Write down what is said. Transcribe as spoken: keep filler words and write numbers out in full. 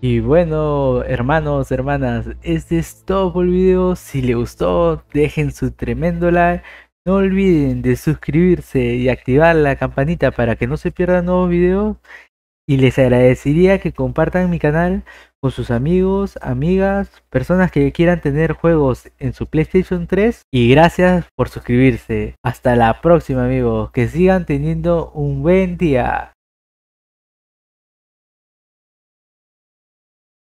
Y bueno, hermanos, hermanas, este es todo por el video. Si les gustó, dejen su tremendo like. No olviden de suscribirse y activar la campanita para que no se pierdan nuevos videos. Y les agradecería que compartan mi canal con sus amigos, amigas, personas que quieran tener juegos en su PlayStation tres. Y gracias por suscribirse. Hasta la próxima, amigos. Que sigan teniendo un buen día.